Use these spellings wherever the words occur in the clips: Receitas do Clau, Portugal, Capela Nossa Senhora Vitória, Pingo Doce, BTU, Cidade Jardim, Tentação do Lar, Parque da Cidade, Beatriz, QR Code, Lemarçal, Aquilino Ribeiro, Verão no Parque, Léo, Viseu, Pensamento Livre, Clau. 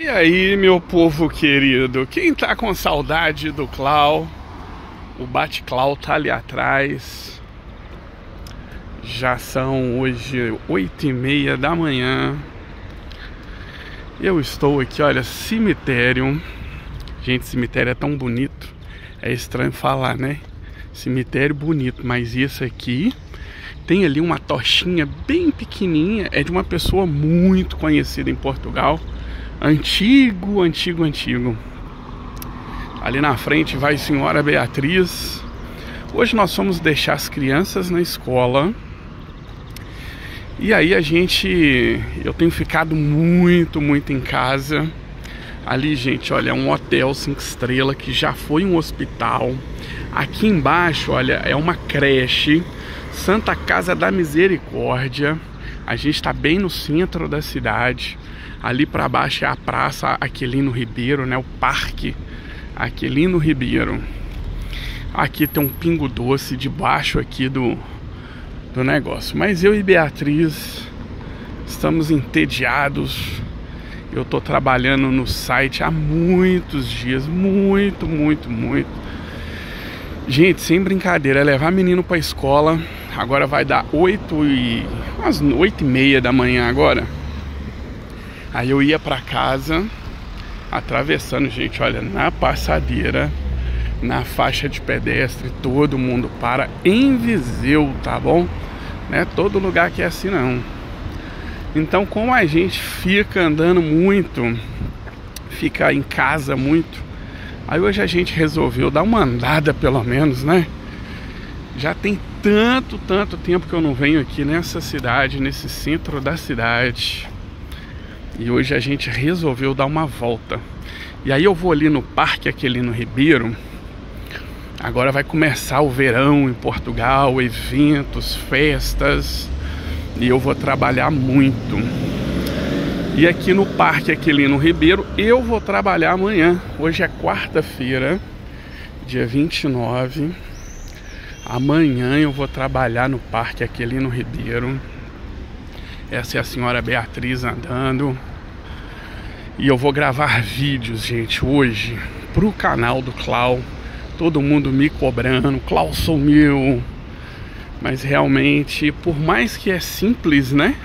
E aí, meu povo querido, quem tá com saudade do Clau, o bate-Clau tá ali atrás. Já são hoje 8h30 da manhã. Eu estou aqui, olha, cemitério. Gente, cemitério é tão bonito. É estranho falar, né? Cemitério bonito, mas isso aqui tem ali uma tochinha bem pequenininha. É de uma pessoa muito conhecida em Portugal. Antigo. Ali na frente vai senhora Beatriz. Hoje nós vamos deixar as crianças na escola. E aí eu tenho ficado muito em casa. Ali, gente, olha, é um hotel 5 estrelas que já foi um hospital. Aqui embaixo, olha, é uma creche, Santa Casa da Misericórdia. A gente está bem no centro da cidade. Ali para baixo é a praça Aquilino Ribeiro, né? O parque Aquilino Ribeiro. Aqui tem um Pingo Doce debaixo aqui do negócio. Mas eu e Beatriz estamos entediados. Eu tô trabalhando no site há muitos dias, muito. Gente, sem brincadeira, é levar menino pra escola. Agora vai dar umas 8h30 da manhã agora. Aí eu ia pra casa, atravessando, gente, olha, na passadeira, na faixa de pedestre, todo mundo para em Viseu, tá bom? Não é todo lugar que é assim, não. Então, como a gente fica andando muito, fica em casa muito, aí hoje a gente resolveu dar uma andada pelo menos, né? Já tem tanto tempo que eu não venho aqui nessa cidade, nesse centro da cidade. E hoje a gente resolveu dar uma volta. E aí eu vou ali no Parque Aquilino Ribeiro. Agora vai começar o verão em Portugal, eventos, festas. E eu vou trabalhar muito. E aqui no Parque Aquilino Ribeiro eu vou trabalhar amanhã. Hoje é quarta-feira, dia 29. Amanhã eu vou trabalhar no Parque Aquilino Ribeiro. Essa é a senhora Beatriz andando. E eu vou gravar vídeos, gente, hoje pro canal do Clau. Todo mundo me cobrando, Clau sumiu. Mas realmente, por mais que é simples, né?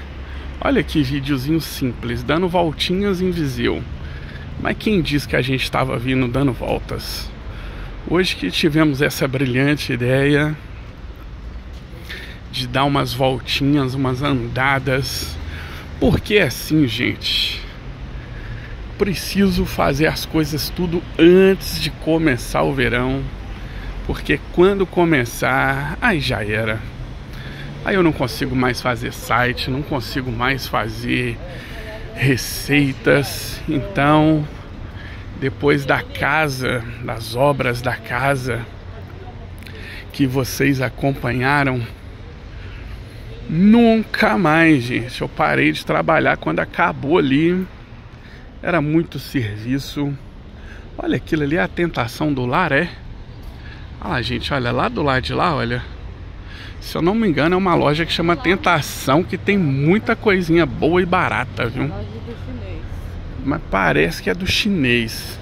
Olha que videozinho simples, dando voltinhas em Viseu. Mas quem disse que a gente estava vindo dando voltas? Hoje que tivemos essa brilhante ideia de dar umas voltinhas, umas andadas. Porque é assim, gente. Preciso fazer as coisas tudo antes de começar o verão. Porque quando começar, aí já era. Aí eu não consigo mais fazer site, não consigo mais fazer receitas. Então, depois da casa, das obras da casa que vocês acompanharam, nunca mais, gente. Eu parei de trabalhar quando acabou ali. Era muito serviço. Olha aquilo ali, é a Tentação do Lar, é? Olha lá, gente, olha, lá do lado de lá, olha. Se eu não me engano, é uma loja que chama Tentação, que tem muita coisinha boa e barata, viu? Mas parece que é do chinês.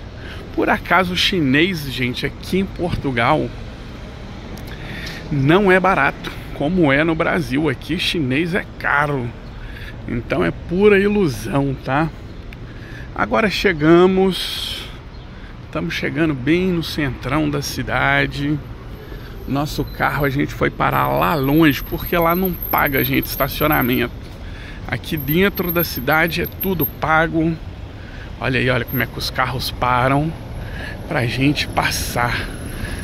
Por acaso, o chinês, gente, aqui em Portugal, não é barato, como é no Brasil. Aqui, chinês é caro. Então, é pura ilusão, tá? Agora chegamos... Estamos chegando bem no centrão da cidade. Nosso carro a gente foi parar lá longe, porque lá não paga, gente, estacionamento. Aqui dentro da cidade é tudo pago. Olha aí, olha como é que os carros param pra gente passar.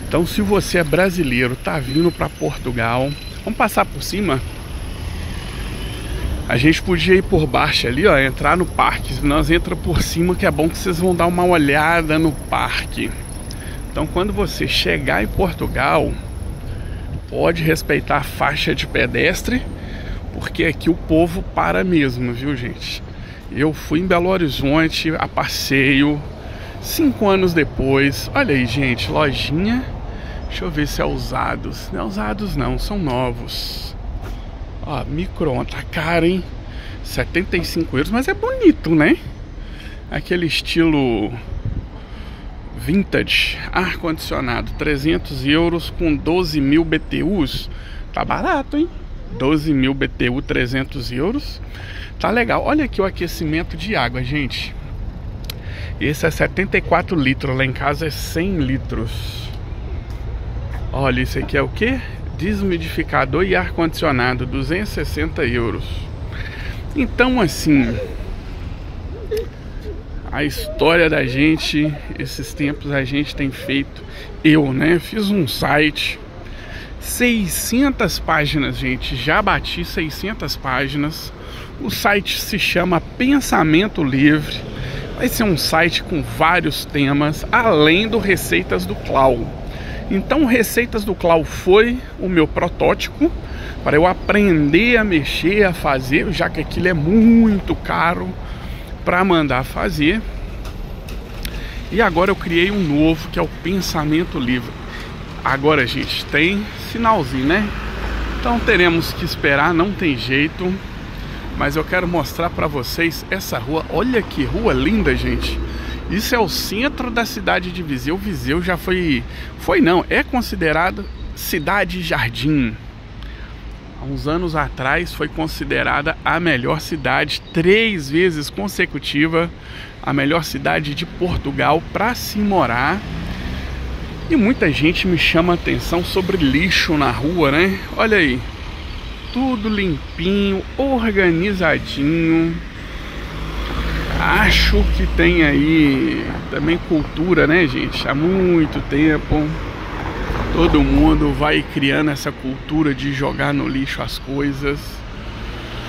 Então, se você é brasileiro, tá vindo pra Portugal, vamos passar por cima? A gente podia ir por baixo ali, ó, entrar no parque. Nós entra por cima, que é bom que vocês vão dar uma olhada no parque. Então, quando você chegar em Portugal, pode respeitar a faixa de pedestre, porque aqui o povo para mesmo, viu, gente? Eu fui em Belo Horizonte a passeio 5 anos depois. Olha aí, gente, lojinha. Deixa eu ver se é usados. Não é usados não, são novos. Ó, micro-ondas, tá caro, hein? 75 euros, mas é bonito, né? aquele estilo vintage, ar-condicionado, 300 € com 12.000 BTUs. Tá barato, hein? 12.000 BTU, 300 €. Tá legal. Olha aqui o aquecimento de água, gente. Esse é 74 litros, lá em casa é 100 litros. Olha, isso aqui é o que? Desumidificador e ar-condicionado, 260 €. Então, assim, a história da gente, esses tempos a gente tem feito, eu, né, fiz um site, 600 páginas, gente, já bati 600 páginas. O site se chama Pensamento Livre. Vai ser um site com vários temas, além do Receitas do Clau. Então, Receitas do Clau foi o meu protótipo para eu aprender a mexer, a fazer, já que aquilo é muito caro para mandar fazer. E agora eu criei um novo, que é o Pensamento Livre. Agora, gente, tem sinalzinho, né? Então teremos que esperar, não tem jeito. Mas eu quero mostrar para vocês essa rua. Olha que rua linda, gente. Isso é o centro da cidade de Viseu. Viseu já é considerado Cidade Jardim. Há uns anos atrás foi considerada a melhor cidade, 3 vezes consecutiva, a melhor cidade de Portugal para se morar. E muita gente me chama a atenção sobre lixo na rua, né? Olha aí. Tudo limpinho, organizadinho. Acho que tem aí também cultura, né, gente? Há muito tempo todo mundo vai criando essa cultura de jogar no lixo as coisas.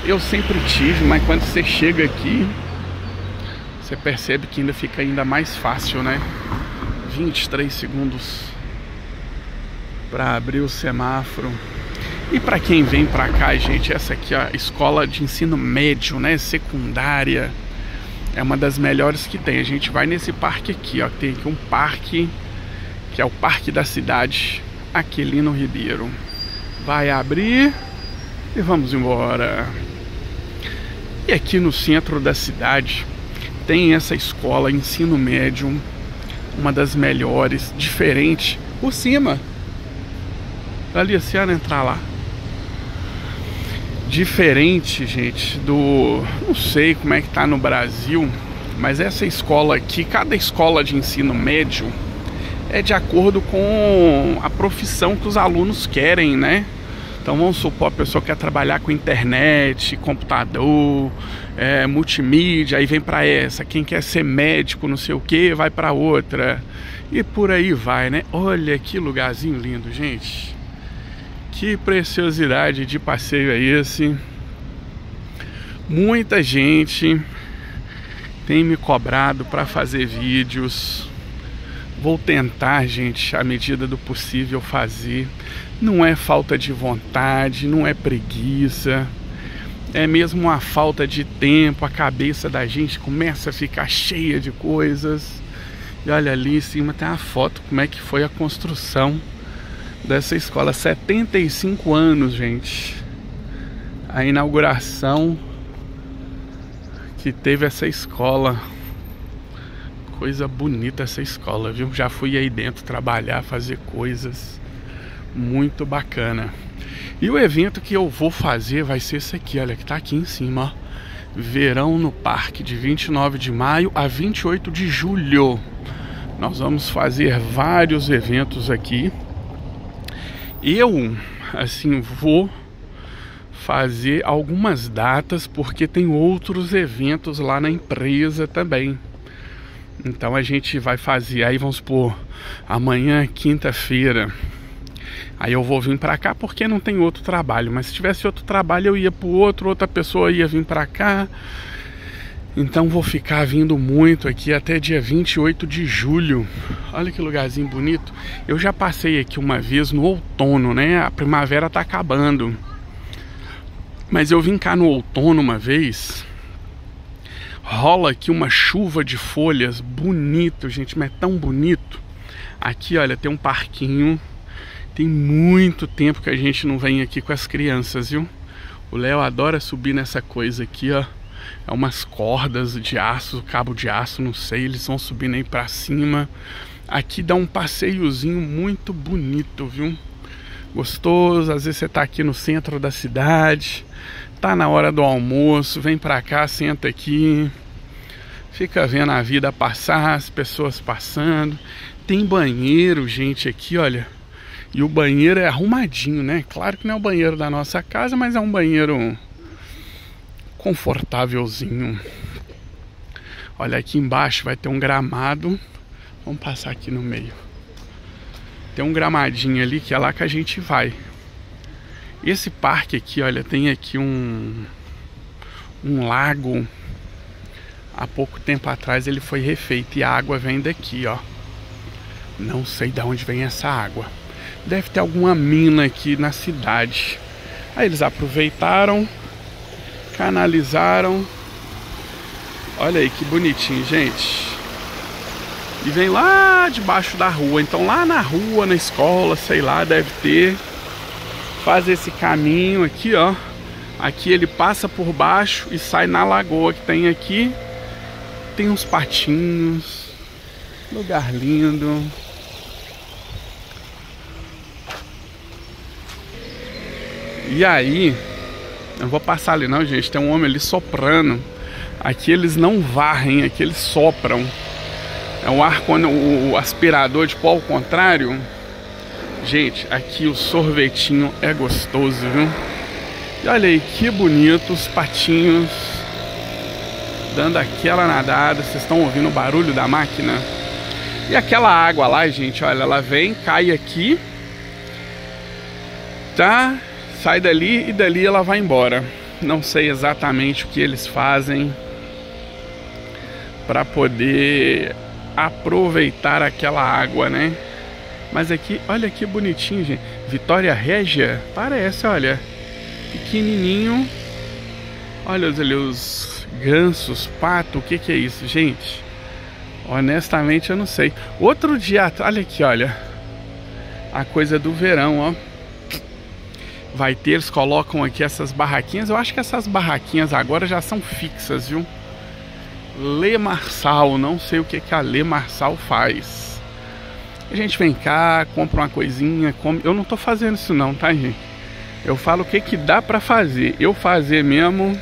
Eu sempre tive, mas quando você chega aqui, você percebe que ainda fica ainda mais fácil, né? 23 segundos para abrir o semáforo. E para quem vem para cá, gente, essa aqui é a escola de ensino médio, né, secundária. É uma das melhores que tem. A gente vai nesse parque aqui, ó, tem aqui um parque, que é o Parque da Cidade, Aquilino Ribeiro. Vai abrir e vamos embora. E aqui no centro da cidade tem essa escola, ensino médio, uma das melhores, diferente, por cima. Ali, assim, ela entrar lá. Diferente, gente, do... Não sei como é que tá no Brasil, mas essa escola aqui, cada escola de ensino médio é de acordo com a profissão que os alunos querem, né? Então vamos supor, a pessoa quer trabalhar com internet, computador, multimídia, aí vem pra essa. Quem quer ser médico, não sei o que, vai pra outra. E por aí vai, né? Olha que lugarzinho lindo, gente. Que preciosidade de passeio é esse? Muita gente tem me cobrado para fazer vídeos. Vou tentar, gente, à medida do possível fazer. Não é falta de vontade, não é preguiça. É mesmo uma falta de tempo. A cabeça da gente começa a ficar cheia de coisas. E olha ali em cima tem uma foto, como é que foi a construção dessa escola, 75 anos, gente. A inauguração que teve essa escola. Coisa bonita essa escola, viu? Já fui aí dentro trabalhar, fazer coisas. Muito bacana. E o evento que eu vou fazer vai ser esse aqui, olha, que tá aqui em cima, ó. Verão no Parque, de 29 de maio a 28 de julho. Nós vamos fazer vários eventos aqui. Eu, assim, vou fazer algumas datas porque tem outros eventos lá na empresa também. Então a gente vai fazer, aí vamos supor, amanhã, quinta-feira. Aí eu vou vir pra cá porque não tem outro trabalho. Mas se tivesse outro trabalho eu ia pro outro, outra pessoa ia vir pra cá. Então vou ficar vindo muito aqui até dia 28 de julho. Olha que lugarzinho bonito. Eu já passei aqui uma vez no outono, né? A primavera tá acabando. Mas eu vim cá no outono uma vez. Rola aqui uma chuva de folhas. Bonito, gente, mas é tão bonito. Aqui, olha, tem um parquinho. Tem muito tempo que a gente não vem aqui com as crianças, viu? O Léo adora subir nessa coisa aqui, ó. é umas cordas de aço, cabo de aço, não sei, eles vão subindo aí pra cima. Aqui dá um passeiozinho muito bonito, viu? Gostoso, às vezes você tá aqui no centro da cidade, tá na hora do almoço, vem pra cá, senta aqui, fica vendo a vida passar, as pessoas passando. Tem banheiro, gente, aqui, olha. E o banheiro é arrumadinho, né? Claro que não é o banheiro da nossa casa, mas é um banheiro confortávelzinho. Olha, aqui embaixo vai ter um gramado. Vamos passar aqui no meio. Tem um gramadinho ali que é lá que a gente vai. Esse parque aqui, olha, tem aqui um lago. Há pouco tempo atrás ele foi refeito e a água vem daqui, ó. Não sei de onde vem essa água. Deve ter alguma mina aqui na cidade. Aí eles aproveitaram, canalizaram. Olha aí que bonitinho, gente. E vem lá debaixo da rua. Então lá na rua, na escola, sei lá, deve ter. Faz esse caminho aqui, ó. Aqui ele passa por baixo e sai na lagoa que tem aqui. Tem uns patinhos. Lugar lindo. E aí, não vou passar ali não, gente. Tem um homem ali soprando. Aqui eles não varrem, aqui eles sopram. É o ar, quando o aspirador de pó ao contrário. Gente, aqui o sorvetinho é gostoso, viu? E olha aí que bonito os patinhos dando aquela nadada. Vocês estão ouvindo o barulho da máquina? E aquela água lá, gente, olha, ela vem, cai aqui, tá? Sai dali e dali ela vai embora. Não sei exatamente o que eles fazem para poder aproveitar aquela água, né? Mas aqui, olha que bonitinho, gente. Vitória Régia, parece, olha. Pequenininho. Olha ali os gansos, pato, o que que é isso, gente? Honestamente eu não sei. Outro dia, olha aqui, olha. A coisa do verão, ó. Vai ter, eles colocam aqui essas barraquinhas. Eu acho que essas barraquinhas agora já são fixas, viu? Lemarçal, não sei o que que a Lemarçal faz. A gente vem cá, compra uma coisinha, come. Eu não tô fazendo isso não, tá, gente? Eu falo o que que dá pra fazer. Eu fazer mesmo,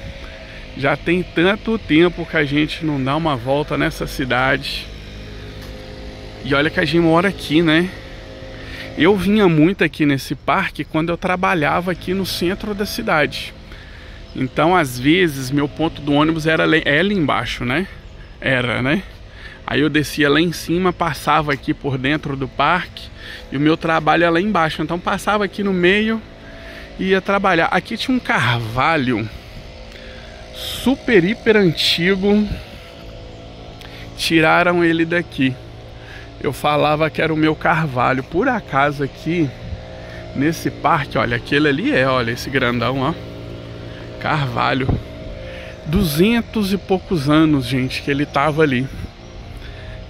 já tem tanto tempo que a gente não dá uma volta nessa cidade. E olha que a gente mora aqui, né? Eu vinha muito aqui nesse parque quando eu trabalhava aqui no centro da cidade. Então, às vezes, meu ponto do ônibus era ali embaixo, né? Era, né? Aí eu descia lá em cima, passava aqui por dentro do parque e o meu trabalho é lá embaixo. Então, passava aqui no meio e ia trabalhar. Aqui tinha um carvalho super, hiper antigo. Tiraram ele daqui. Eu falava que era o meu carvalho. Por acaso aqui, nesse parque, olha, aquele ali é, olha, esse grandão, ó. Carvalho. 200 e poucos anos, gente, que ele tava ali.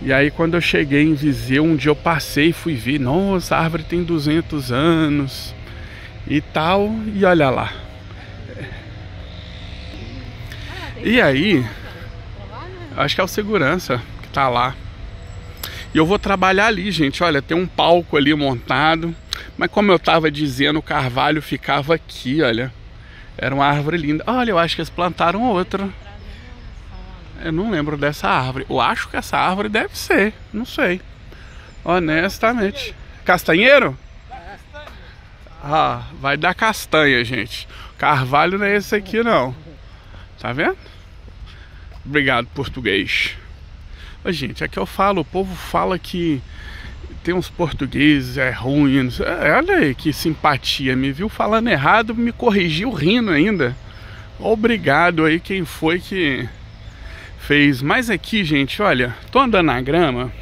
E aí quando eu cheguei em Viseu, um dia eu passei e fui ver. Nossa, a árvore tem 200 anos e tal. E olha lá. E aí, acho que é o segurança que tá lá. E eu vou trabalhar ali, gente. Olha, tem um palco ali montado. Mas como eu tava dizendo, o carvalho ficava aqui, olha. Era uma árvore linda. Olha, eu acho que eles plantaram outra. Eu não lembro dessa árvore. Eu acho que essa árvore deve ser. Não sei. Honestamente. Castanheiro? Ah, vai dar castanha, gente. Carvalho não é esse aqui, não. Tá vendo? Obrigado, português. Gente, é que eu falo, o povo fala que tem uns portugueses, é ruim. Olha aí que simpatia, me viu falando errado, me corrigiu rindo ainda. Obrigado aí quem foi que fez. Mas aqui, gente, olha, tô andando na grama,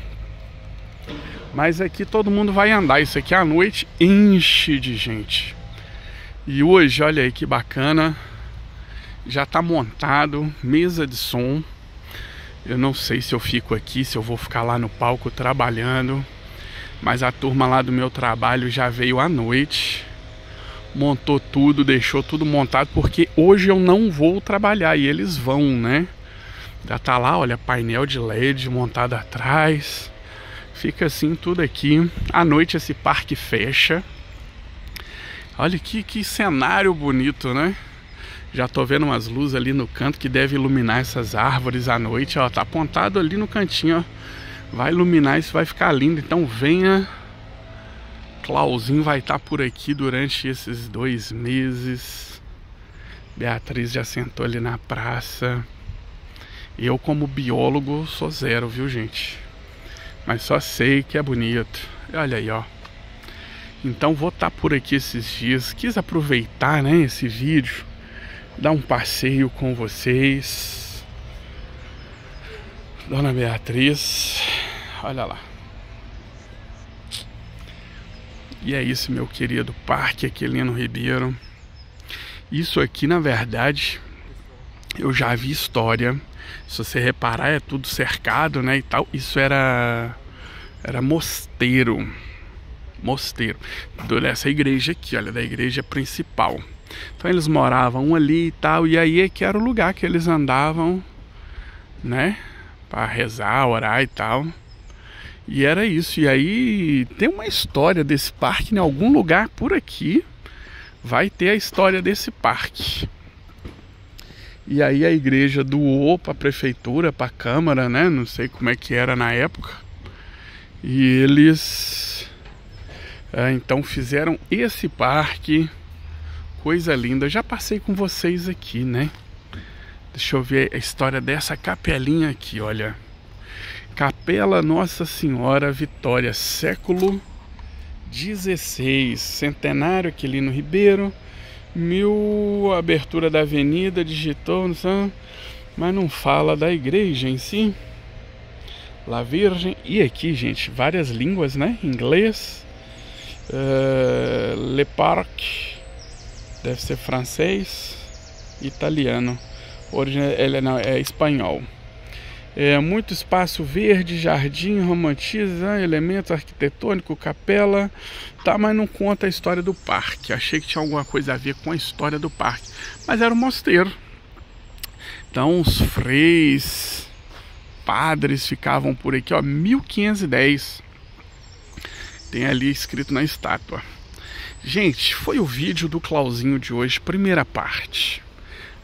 mas aqui todo mundo vai andar. Isso aqui à noite enche de gente. E hoje, olha aí que bacana, já tá montado, mesa de som. Eu não sei se eu fico aqui, se eu vou ficar lá no palco trabalhando. Mas a turma lá do meu trabalho já veio à noite. montou tudo, deixou tudo montado, porque hoje eu não vou trabalhar e eles vão, né? Já tá lá, olha, painel de LED montado atrás. Fica assim tudo aqui. À noite esse parque fecha. Olha que cenário bonito, né? Já tô vendo umas luzes ali no canto que deve iluminar essas árvores à noite. Ó, tá apontado ali no cantinho, ó. Vai iluminar, isso vai ficar lindo. Então venha. Clauzinho vai estar por aqui durante esses 2 meses. Beatriz já sentou ali na praça. Eu, como biólogo, sou zero, viu, gente? Mas só sei que é bonito. Olha aí, ó. Então vou estar por aqui esses dias. Quis aproveitar, né, esse vídeo, dar um passeio com vocês. Dona Beatriz, olha lá. E é isso, meu querido Parque Aquilino Ribeiro. Isso aqui, na verdade, eu já vi história. Se você reparar, é tudo cercado, né, e tal. Isso era mosteiro. Mosteiro. Essa igreja aqui, olha, da igreja principal. Então eles moravam ali e tal. E aí é que era o lugar que eles andavam, né, para rezar, orar e tal. E era isso. E aí tem uma história desse parque. Em algum lugar por aqui vai ter a história desse parque. E aí a igreja doou para a prefeitura, para a câmara, né? Não sei como é que era na época. E eles então fizeram esse parque. Coisa linda. Já passei com vocês aqui, né? Deixa eu ver a história dessa capelinha aqui, olha. Capela Nossa Senhora Vitória, século XVI, centenário Aquilino Ribeiro, abertura da avenida, digitou, não sei, mas não fala da igreja em si. La Virgem, e aqui, gente, várias línguas, né? Inglês, Le Parc, deve ser francês, italiano, é espanhol. É, muito espaço verde, jardim, romantiza, elementos arquitetônicos, capela, tá, mas não conta a história do parque. Achei que tinha alguma coisa a ver com a história do parque, mas era um mosteiro. Então os freis, padres ficavam por aqui, ó, 1510. Tem ali escrito na estátua. Gente, foi o vídeo do Clauzinho de hoje, primeira parte.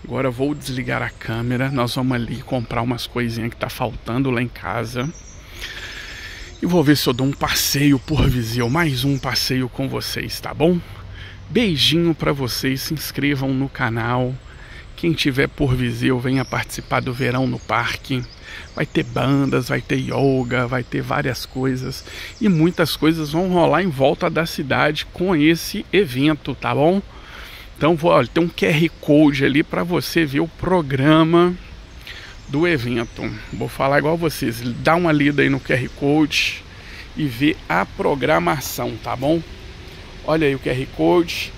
Agora eu vou desligar a câmera, nós vamos ali comprar umas coisinhas que tá faltando lá em casa. E vou ver se eu dou um passeio por Viseu, mais um passeio com vocês, tá bom? Beijinho pra vocês, se inscrevam no canal. Quem tiver por Viseu, venha participar do Verão no Parque. Vai ter bandas, vai ter yoga, vai ter várias coisas. E muitas coisas vão rolar em volta da cidade com esse evento, tá bom? Então, olha, tem um QR Code ali para você ver o programa do evento. Vou falar igual vocês, dá uma lida aí no QR Code e vê a programação, tá bom? Olha aí o QR Code.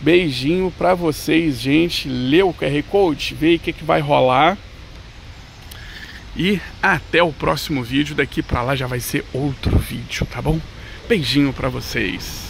Beijinho para vocês, gente. Lê o QR Code, vê aí o que vai rolar. E até o próximo vídeo. Daqui para lá já vai ser outro vídeo, tá bom? Beijinho para vocês.